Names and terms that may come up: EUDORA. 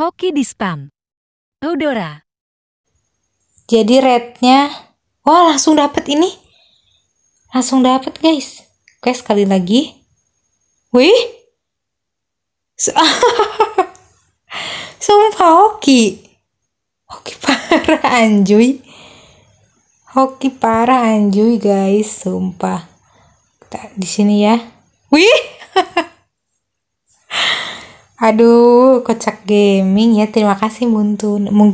Hoki di spam. EUDORA. Jadi rate-nya, wah langsung dapet ini. Langsung dapet guys. Oke, sekali lagi. Wih. Sumpah hoki. Hoki parah anjuy. Hoki parah anjuy guys, sumpah. Kita di sini ya. Wih. Aduh, kocak gaming ya. Terima kasih Muntun. Mungkin